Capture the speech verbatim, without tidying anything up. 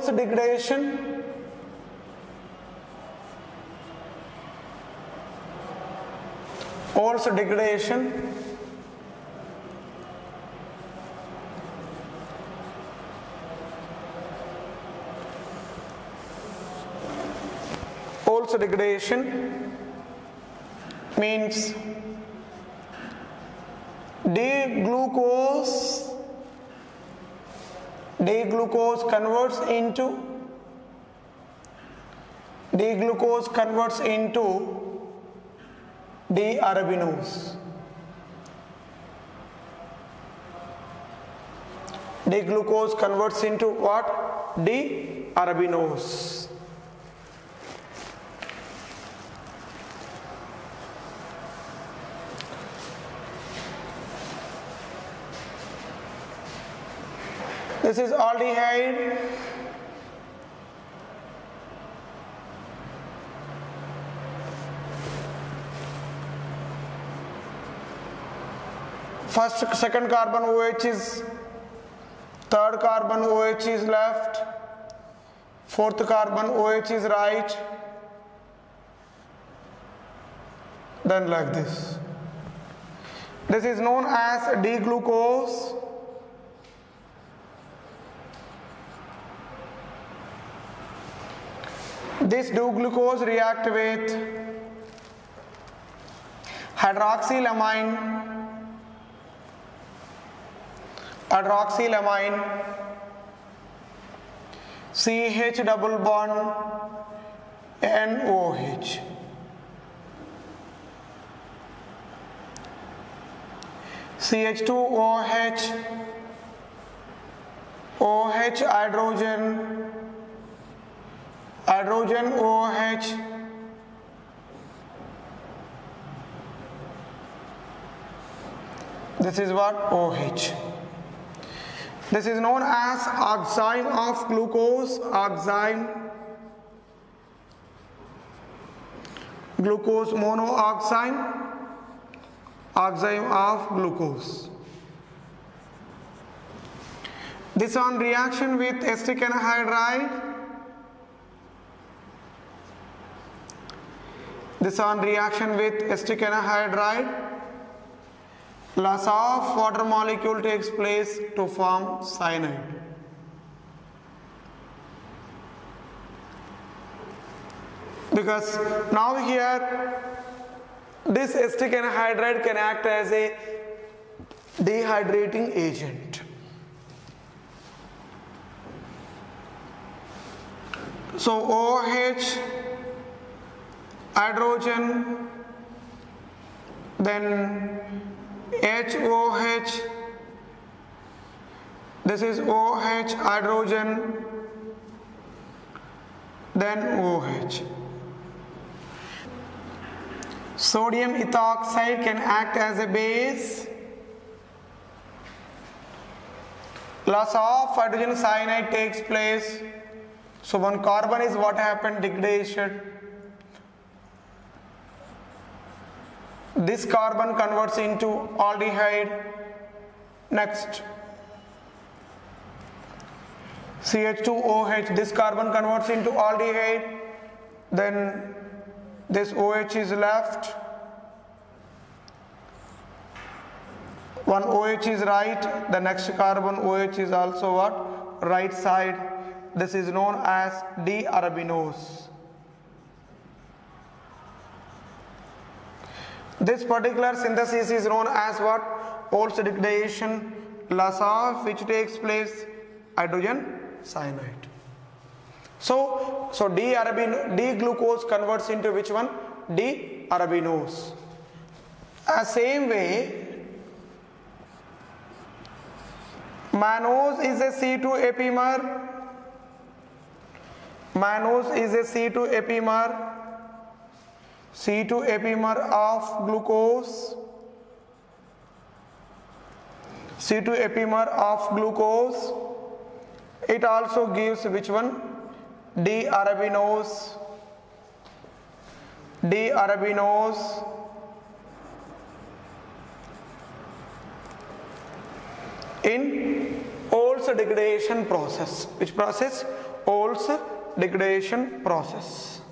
Wohl's degradation. Wohl's degradation. Wohl's degradation means D-glucose D-glucose converts into D-glucose converts into D-arabinose. D-glucose converts into what? D-arabinose. This is aldehyde. First, second carbon OH is, third carbon OH is left, fourth carbon OH is right, then like this. This is known as D-glucose. This D-glucose react with hydroxylamine, hydroxylamine, C H double bond, NOH. C H two O H, OH hydrogen, hydrogen OH, this is what? OH. This is known as oxime of glucose, oxime, glucose monooxime, oxime of glucose. This on reaction with acetic anhydride. This on reaction with acetic anhydride, loss of water molecule takes place to form cyanide. Because now here this acetic anhydride can act as a dehydrating agent. So OH, hydrogen, then H O H, this is OH, hydrogen, then OH. Sodium ethoxide can act as a base. Loss of hydrogen cyanide takes place. So one carbon is what happened, degradation. This carbon converts into aldehyde. Next, C H two O H, this carbon converts into aldehyde, then this OH is left, one OH is right, the next carbon OH is also what? Right side. This is known as D-arabinose. This particular synthesis is known as what? Wohl's degradation, loss of which takes place hydrogen cyanide. So, so D-glucose converts into which one? D-arabinose. Uh, same way, mannose is a C two epimer. Mannose is a C two epimer. C two epimer of glucose, C two epimer of glucose, it also gives which one? D-arabinose, D-arabinose, in Wohl's degradation process. Which process? Wohl's degradation process.